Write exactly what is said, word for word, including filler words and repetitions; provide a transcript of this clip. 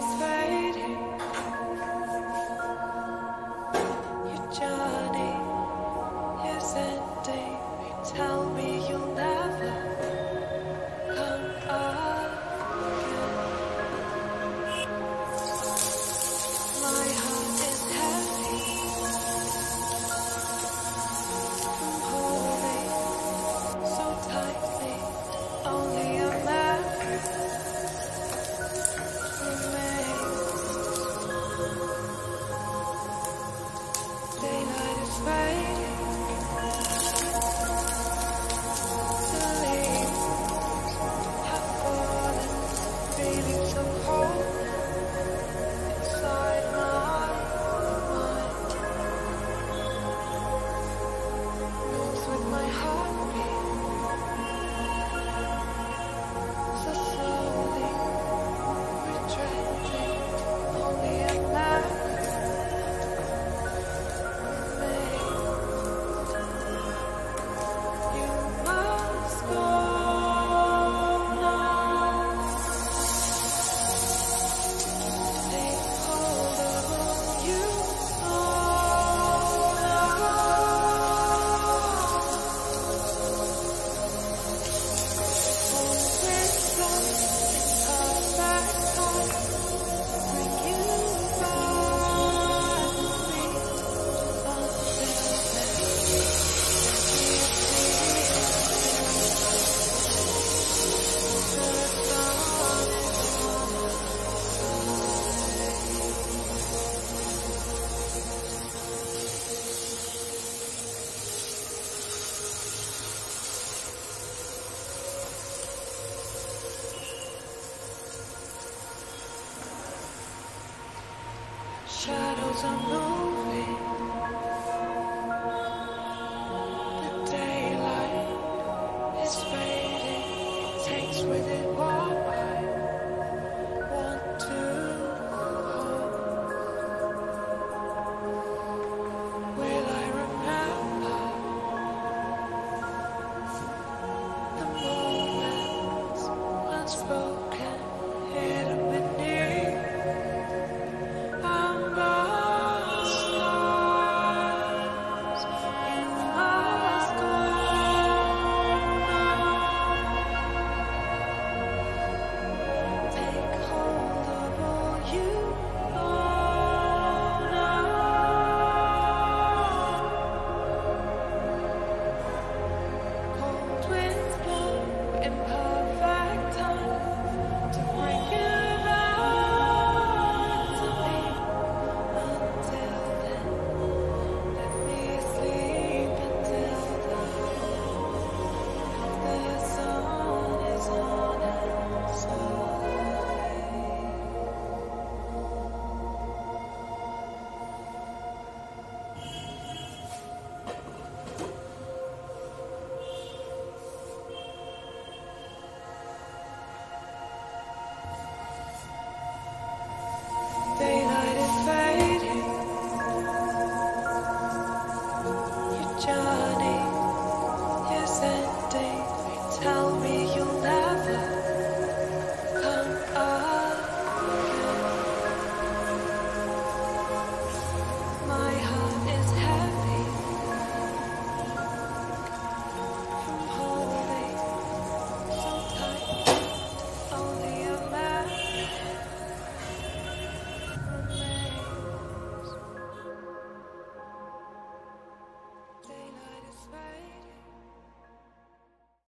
Shadows are no